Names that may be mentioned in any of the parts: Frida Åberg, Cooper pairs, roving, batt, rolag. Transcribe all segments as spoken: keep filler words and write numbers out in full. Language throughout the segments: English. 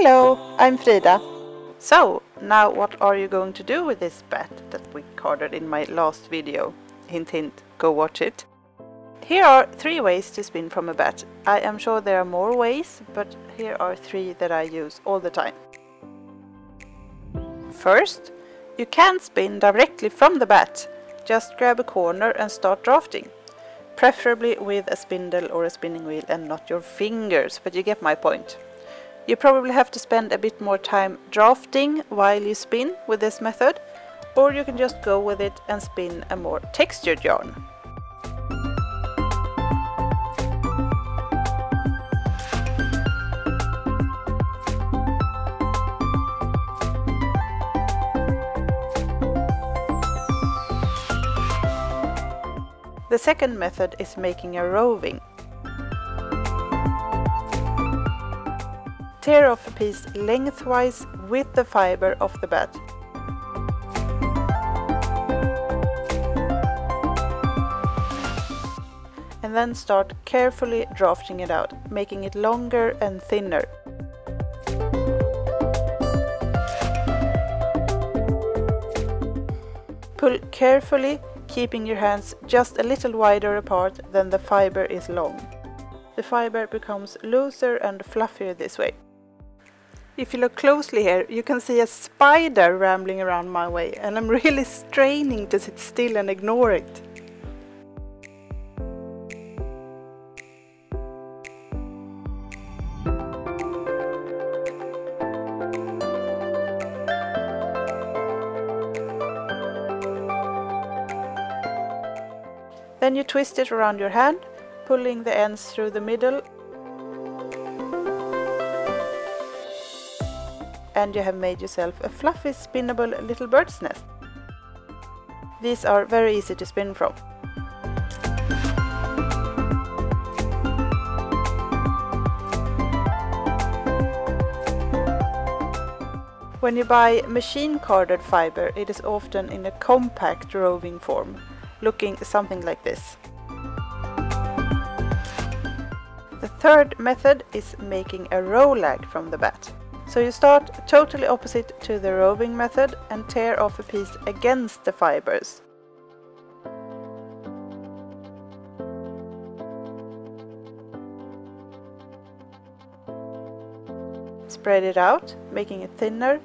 Hello, I'm Frida. So, now what are you going to do with this bat that we carded in my last video? Hint hint, go watch it. Here are three ways to spin from a bat. I am sure there are more ways, but here are three that I use all the time. First, you can spin directly from the bat. Just grab a corner and start drafting. Preferably with a spindle or a spinning wheel and not your fingers, but you get my point. You probably have to spend a bit more time drafting while you spin with this method, or you can just go with it and spin a more textured yarn. The second method is making a roving. Tear off a piece lengthwise with the fiber of the bat. And then start carefully drafting it out, making it longer and thinner. Pull carefully, keeping your hands just a little wider apart than the fiber is long. The fiber becomes looser and fluffier this way. If you look closely here, you can see a spider rambling around my way, and I'm really straining to sit still and ignore it. Then you twist it around your hand, pulling the ends through the middle. And you have made yourself a fluffy, spinnable little bird's nest. These are very easy to spin from. When you buy machine carded fiber, it is often in a compact roving form, looking something like this. The third method is making a rolag from the bat. So you start totally opposite to the roving method and tear off a piece against the fibers. Spread it out, making it thinner.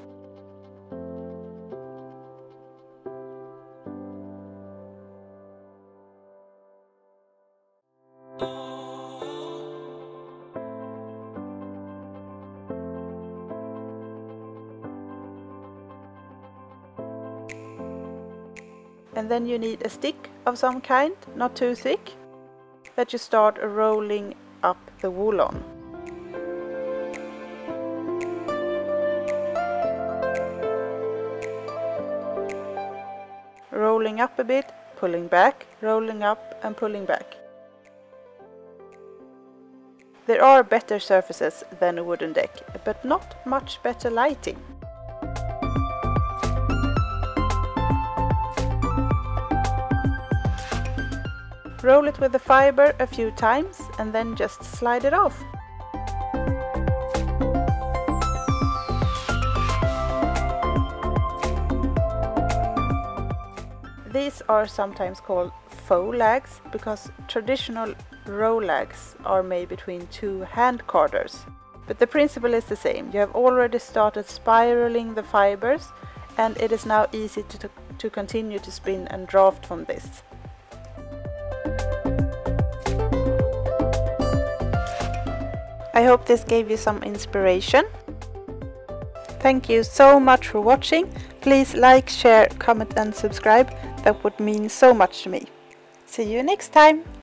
And then you need a stick of some kind, not too thick, that you start rolling up the wool on. Rolling up a bit, pulling back, rolling up and pulling back. There are better surfaces than a wooden deck, but not much better lighting. Roll it with the fiber a few times and then just slide it off. These are sometimes called faux lags because traditional rolags are made between two hand carders. But the principle is the same. You have already started spiraling the fibers and it is now easy to, to continue to spin and draft from this. I hope this gave you some inspiration. Thank you so much for watching. Please like, share, comment and subscribe. That would mean so much to me. See you next time!